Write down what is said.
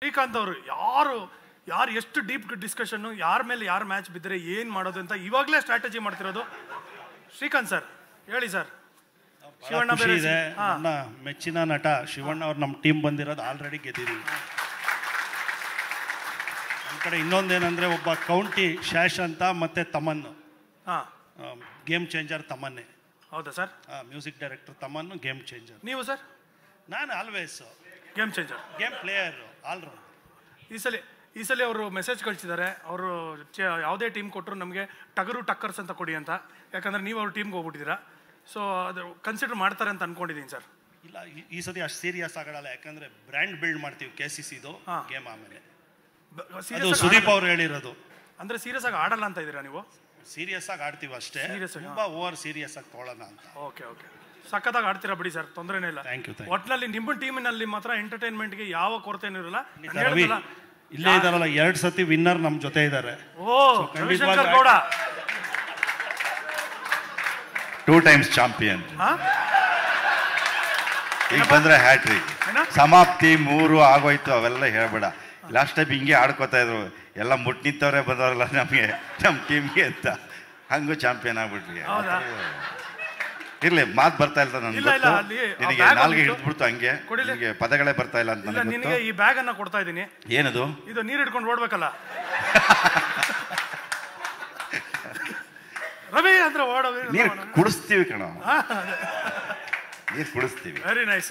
ಶ್ರೀಕಾಂತ್ ಅವರು ಯಾರು ಎಷ್ಟು ಡೀಪ್ ಡಿಸ್ಕಷನ್, ಯಾರ ಮೇಲೆ ಯಾರು ಮ್ಯಾಚ್ ಬಿದ್ದರೆ ಏನು ಮಾಡೋದು ಅಂತ ಇವಾಗಲೇ ಸ್ಟ್ರಾಟಜಿ ಮಾಡ್ತಿರೋದು. ಶ್ರೀಕಾಂತ್ ಸರ್ ಹೇಳಿ ಸರ್. ಶಿವಣ್ಣ ಬೇರೆ ಇದೆ, ನನ್ನ ಮೆಚ್ಚಿನ ನಟ ಶಿವಣ್ಣ ಅವ್ರು ನಮ್ಮ ಟೀಮ್ ಬಂದಿರೋದು, ಆಲ್ರೆಡಿ ಗೆದ್ದಿದ್ದೀವಿ. ನಮ್ಮ ಕಡೆ ಇನ್ನೊಂದೇನೆಂದರೆ ಒಬ್ಬ ಕೌಂಟಿ ಶಾಶಂತ ಮತ್ತು ತಮನ್, ಗೇಮ್ ಚೇಂಜರ್ ತಮನ್ನೇ. ಹೌದಾ sir? Music director Thaman, game changer. ನೀವು ಸರ್? ನಾನು always game changer, game player, all-round. ಈ ಸಲ ಅವರು ಮೆಸೇಜ್ ಕಳಿಸಿದ್ದಾರೆ, ಅವರು ಯಾವುದೇ ಟೀಮ್ ಕೊಟ್ಟರು ನಮಗೆ ಟಗರು ಟಕ್ಕರ್ಸ್ ಅಂತ ಕೊಡಿ ಅಂತ, ಯಾಕಂದರೆ ನೀವು ಅವ್ರ ಟೀಮ್ಗೆ ಹೋಗ್ಬಿಟ್ಟಿದ್ದೀರಾ. ಸೊ ಅದು ಕನ್ಸಿಡರ್ ಮಾಡ್ತಾರೆ ಅಂತ ಅಂದ್ಕೊಂಡಿದ್ದೀನಿ ಸರ್. ಇಲ್ಲ, ಈ ಸತಿ ಅಷ್ಟು ಸೀರಿಯಸ್ ಆಗೋಲ್ಲ, ಯಾಕಂದರೆ ಬ್ರ್ಯಾಂಡ್ ಬಿಲ್ಡ್ ಮಾಡ್ತೀವಿ ಕೆ ಸಿ ಸಿದು ಗೇಮ್. ಆಮೇಲೆ ಸುದೀಪ್ ಅವ್ರು ಹೇಳಿರೋದು ಅಂದರೆ ಸೀರಿಯಸ್ ಆಗಿ ಆಡಲ್ಲ ಅಂತ ಇದ್ದೀರಾ ನೀವು? ಸೀರಿಯಸ್ ಆಗಿ ಆಡ್ತೀವಿ ಅಷ್ಟೇ, ತುಂಬ ಓವರ್ ಸೀರಿಯಸ್ ಆಗಿ ತೊಗೊಳ್ಳೋಣ ಅಂತ. ಓಕೆ ಓಕೆ, ಸಖತ್ತಾಗಿ ಆಡ್ತೀರಾ ಬಿಡಿ ಸರ್, ತೊಂದರೆನೇ ಇಲ್ಲ. Thank you. ಒಟ್ಟಿನಲ್ಲಿ ನಿಮ್ಮ ಟೀಮಿನಲ್ಲಿ ಮಾತ್ರ ಎಂಟರ್ಟೈನ್ಮೆಂಟ್ಗೆ ಯಾವ ಕೊರತೆನೂ ಇರಲ್ಲ. ಇಲ್ಲೇ ಇದಾರಲ್ಲ, 2 ಸತಿ ವಿನ್ನರ್ ನಮ್ಮ ಜೊತೆ ಇದ್ದಾರೆ. ಟೈಮ್ಸ್ ಚಾಂಪಿಯನ್, ಈಗ ಬಂದ್ರೆ ಹ್ಯಾಟ್ರಿಕ್. ಸಮಾಪ್ತಿ 3 ಆಗೋಯ್ತು, ಅವೆಲ್ಲ ಹೇಳ್ಬೇಡ. ಲಾಸ್ಟ್ ಟೈಮ್ ಹಿಂಗೆ ಆಡ್ಕೋತಾ ಇದ್ರು, ಎಲ್ಲ ಮುಟ್ ನಿಂತವ್ರೆ ಬಂದವರಲ್ಲ ನಮಗೆ, ನಮ್ಮ ಟೀಮ್ಗೆ ಅಂತ. ಹಂಗೂ ಚಾಂಪಿಯನ್ ಆಗ್ಬಿಟ್ರಿ. ಇರ್ಲಿ, ಮಾತು ಬರ್ತಾ ಇಲ್ಲ ನನಗೆ, ನಾಲ್ಗೆ ಹಿಡಿದ್ಬಿಡ್ತು ಹಂಗೆ, ನಿಮಗೆ ಪದಗಳೇ ಬರ್ತಾ ಇಲ್ಲ ಅಂತ. ನಿನಗೆ ಈ ಬ್ಯಾಗ್ ಅನ್ನ ಕೊಡ್ತಾ ಇದ್ದೀನಿ. ಏನದು ಇದು? ನೀರು ಹಿಡ್ಕೊಂಡು ಓಡ್ಬೇಕಲ್ಲ ರವಿ, ಅಂದ್ರೆ ಓಡೋದು. ನೀರು ಕುಡಿಸ್ತೀವಿ ಕಣ, ನೀರು ಕುಡಿಸ್ತೀವಿ. Very nice.